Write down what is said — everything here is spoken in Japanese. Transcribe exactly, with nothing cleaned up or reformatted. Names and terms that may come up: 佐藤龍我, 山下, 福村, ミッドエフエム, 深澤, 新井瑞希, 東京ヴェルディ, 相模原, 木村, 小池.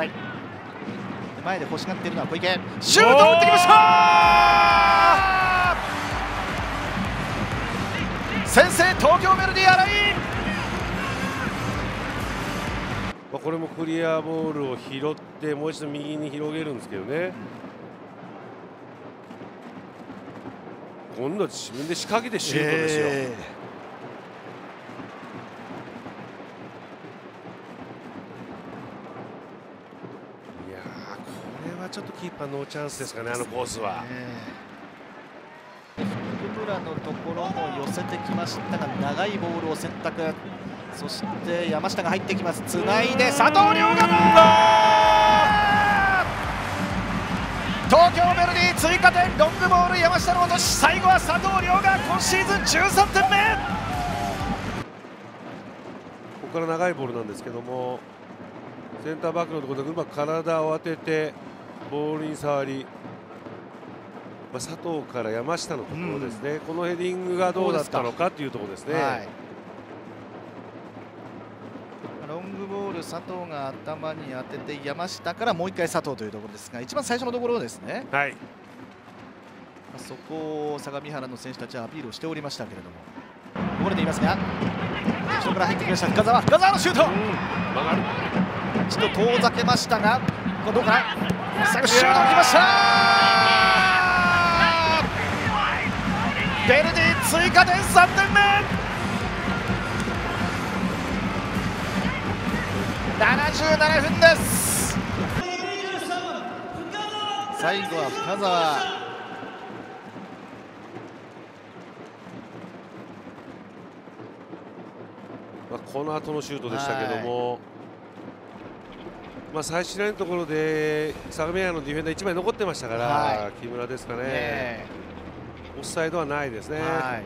払い、前で欲しがっているのは小池、シュートを打ってきました。先制、東京ヴェルディ新井。これもクリアボールを拾ってもう一度右に広げるんですけどね、今度は自分で仕掛けてシュートですよ。えーちょっとキーパーノーチャンスですかね、あのコースは。福村のところも寄せてきましたが、長いボールを選択。そして山下が入ってきます。つないで佐藤龍我の東京ヴェルディ追加点、ロングボール山下の落とし、最後は佐藤龍我、今シーズンじゅうさんてんめ。ここから長いボールなんですけども、センターバックのところでうまく体を当てて、ボールに触り、まあ、佐藤から山下のところですね、うん、このヘディングがどうだったのかというところですね。はい、ロングボール、佐藤が頭に当てて、山下からもう一回佐藤というところですが、一番最初のところですね、はい、そこを相模原の選手たちはアピールをしておりましたけれども、こぼれていますが、後ろから入ってきました、深澤、深澤のシュート、うん、一度遠ざけましたが、これどうかな。最後シュートきました。ヴェルディ追加点さんてんめ。ななじゅうななふんです。最後は深澤。まあこの後のシュートでしたけども。まあ最終ラインのところで相模原のディフェンダーいちまい残ってましたから、はい、木村ですかね、ねオフサイドはないですね。はい。